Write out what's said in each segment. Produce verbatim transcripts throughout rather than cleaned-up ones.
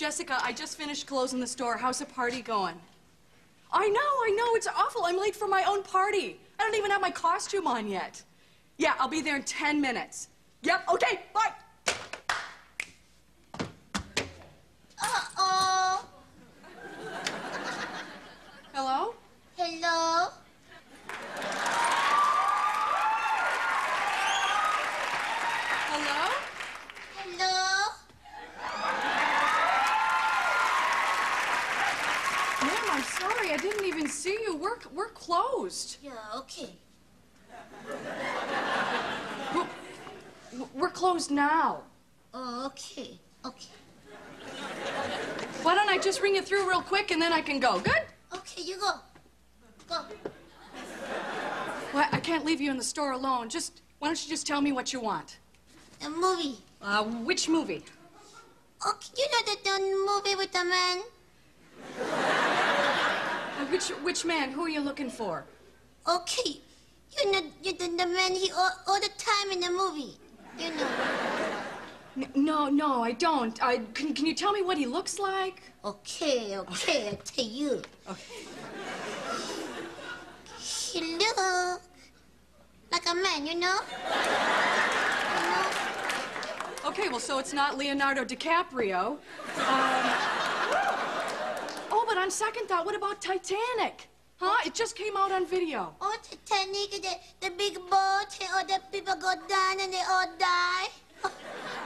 Jessica, I just finished closing the store. How's the party going? I know, I know, it's awful. I'm late for my own party. I don't even have my costume on yet. Yeah, I'll be there in ten minutes. Yep, okay, bye. Uh-oh. Hello? Hello? Hello? Hello? Ma'am, I'm sorry, I didn't even see you. We're, we're closed. Yeah, okay. We're, we're closed now. Oh, okay, okay. Why don't I just ring it through real quick and then I can go, good? Okay, you go. Go. Well, I can't leave you in the store alone. Just, why don't you just tell me what you want? A movie. Uh, which movie? Okay, you know that the movie with the man? Uh, which, which man? Who are you looking for? Okay, you know you the, the man he all, all the time in the movie, you know. No, no, I don't. I, can, can you tell me what he looks like? Okay, okay, I'll tell you. Okay. He looks like a man, you know? You know? Okay, well, so it's not Leonardo DiCaprio. Um, oh, but on second thought, what about Titanic? Huh? It just came out on video. Oh, Titanic, the, the big boat, all the people go down and they all die.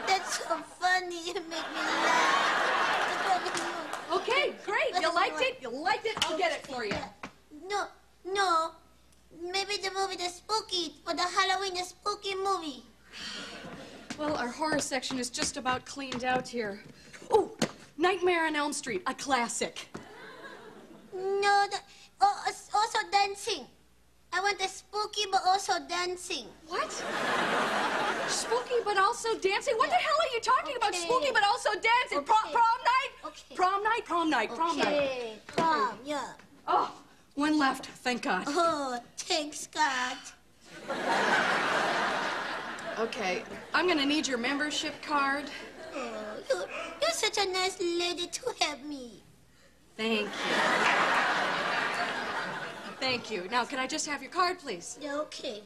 That's so funny, you make me laugh. Okay, great, you liked it, you liked it, I'll get it for you. No, no, maybe the movie The Spooky, for the Halloween, the spooky movie. Well, our horror section is just about cleaned out here. Oh, Nightmare on Elm Street, a classic. No, the, oh, also dancing. I want the spooky, but also dancing. What? Spooky, but also dancing? What yeah. the hell are you talking okay. about? Spooky, but also dancing? Okay. Pro prom night? Okay. Prom night? Prom night, prom okay. night. Prom, yeah. Oh, one left, thank God. Oh, thanks, God. Okay, I'm gonna need your membership card. Oh, you're, you're such a nice lady to help me. Thank you. Thank you. Now, can I just have your card, please? Yeah, okay.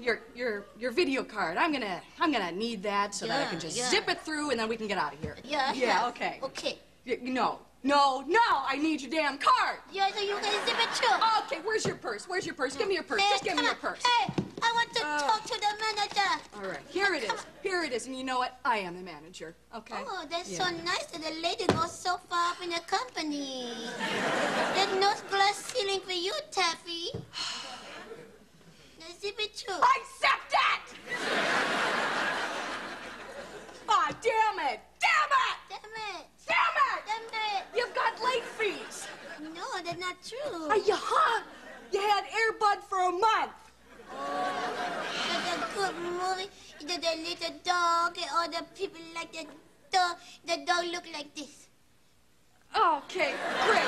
Your your your video card. I'm gonna I'm gonna need that so yeah, that I can just yeah. zip it through and then we can get out of here. Yeah. Yeah. yeah. Okay. Okay. Y no. No. No. I need your damn card. Yeah. So you're gonna zip it too. Okay. Where's your purse? Where's your purse? Yeah. Give me your purse. Hey, just give me your purse. Hey, I want to uh, talk to the manager. All right. Here oh, it is. Here it is. And you know what? I am the manager. Okay. Oh, that's yeah. so nice that the lady goes so far up in the company. That nose glass ceiling for you, Taffy. Now zip it too. I accept it! Aw, oh, damn it! Damn it! Damn it! Damn it! Damn it! You've got late fees. No, that's not true. Uh, you, huh? You had Airbud for a month. Oh, that's a good movie. The, the little dog and all the people like the dog. The dog look like this. Okay, great.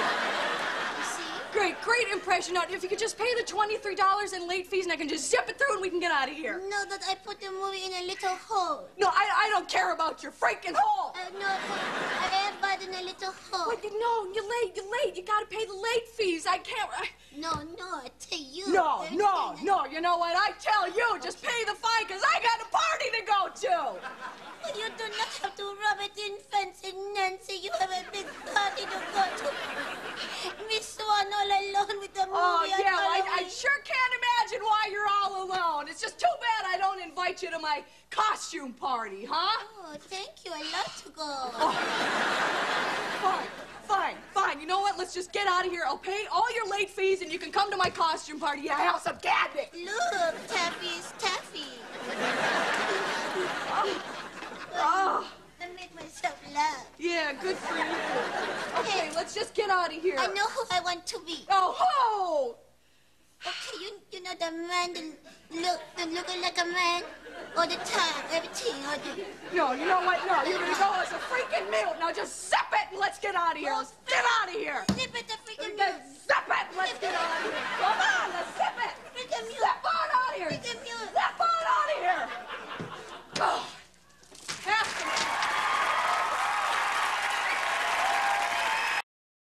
Great, great impression. Now, if you could just pay the twenty-three dollars in late fees and I can just zip it through and we can get out of here. No, that I put the movie in a little hole. No, I, I don't care about your freaking hole. Uh, no, I put in a little hole. Wait, no, you're late, you're late. You gotta pay the late fees. I can't. I... No, no, I tell you. No, no, no. You know what? I tell you, okay. just pay the fine because I got a party to go to. Well, you do not have to rub it in fancy, Nancy. You have a big party to go to. Miss Swan all alone with the movie. Oh, yeah, I, I sure can't imagine why you're all alone. It's just too bad I don't invite you to my costume party, huh? Oh, thank you. I love to go. Oh. Fine, fine, fine. You know what? Let's just get out of here. I'll pay all your late fees and you can come to my costume party. Yeah, I have some cabinet. Look, Taffy's Taffy. Oh. Oh. I make myself laugh. Yeah, good for you. Okay, hey, let's just get out of here. I know who I want to be. Oh, ho! Okay, you, you know the man that look, that look like a man all the time, everything, all the... No, you know what? No, you're going to go as a freaking mule. Now just zip it and let's get out of here. Let's get out of here. Zip it, the freaking mule. Zip it, let's get out of here. Come on, let's zip it. Freaking mule. Zip on out of here. Freaking mule. Zip